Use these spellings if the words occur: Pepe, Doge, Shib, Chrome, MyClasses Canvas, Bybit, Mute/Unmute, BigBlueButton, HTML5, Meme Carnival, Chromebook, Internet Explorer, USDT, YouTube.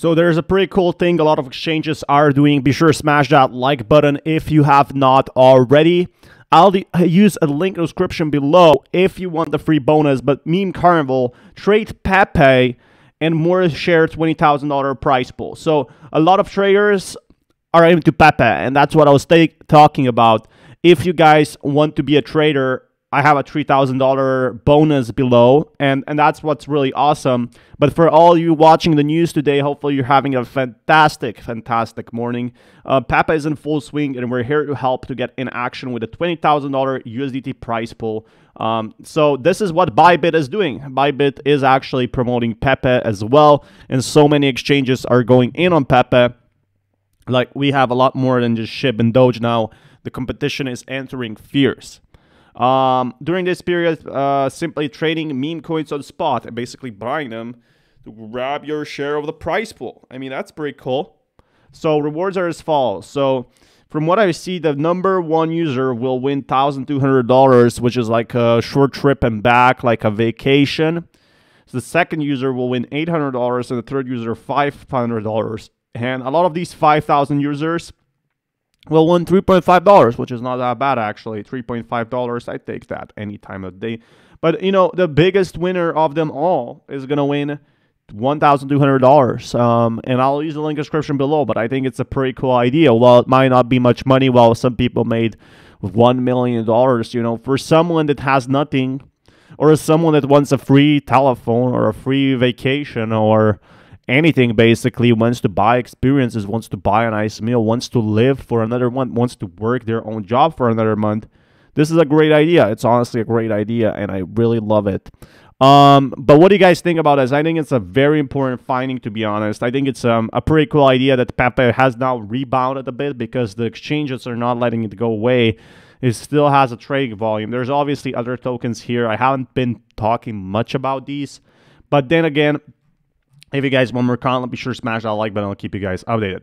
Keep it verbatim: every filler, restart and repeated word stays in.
So there's a pretty cool thing a lot of exchanges are doing. Be sure to smash that like button if you have not already. I'll use a link in the description below if you want the free bonus. But Meme Carnival, trade Pepe, and more share twenty thousand dollar prize pool. So a lot of traders are into Pepe, and that's what I was talking about. If you guys want to be a trader, I have a three thousand dollar bonus below, and, and that's what's really awesome. But for all you watching the news today, hopefully you're having a fantastic, fantastic morning. Uh, Pepe is in full swing, and we're here to help to get in action with a twenty thousand dollar U S D T prize pool. Um, so this is what Bybit is doing. Bybit is actually promoting Pepe as well, and so many exchanges are going in on Pepe. Like, we have a lot more than just Shib and Doge now. The competition is entering fierce. Um, during this period, uh, simply trading meme coins on spot and basically buying them to grab your share of the prize pool. I mean, that's pretty cool. So rewards are as follows. So from what I see, the number one user will win one thousand two hundred dollars, which is like a short trip and back, like a vacation. So the second user will win eight hundred dollars and the third user five hundred dollars. And a lot of these five thousand users will win three point five dollars, which is not that bad, actually. three point five dollars, I take that any time of day. But, you know, the biggest winner of them all is going to win one thousand two hundred dollars. Um, and I'll use the link in the description below, but I think it's a pretty cool idea. While it might not be much money, while some people made one million dollars, you know, for someone that has nothing, or someone that wants a free telephone or a free vacation or anything, basically wants to buy experiences, wants to buy a nice meal, wants to live for another month, wants to work their own job for another month. This is a great idea. It's honestly a great idea, and I really love it. Um, but what do you guys think about this? I think it's a very important finding, to be honest. I think it's um, a pretty cool idea that Pepe has now rebounded a bit because the exchanges are not letting it go away. It still has a trading volume. There's obviously other tokens here. I haven't been talking much about these, but then again, if you guys want more content, be sure to smash that like button. I'll keep you guys updated.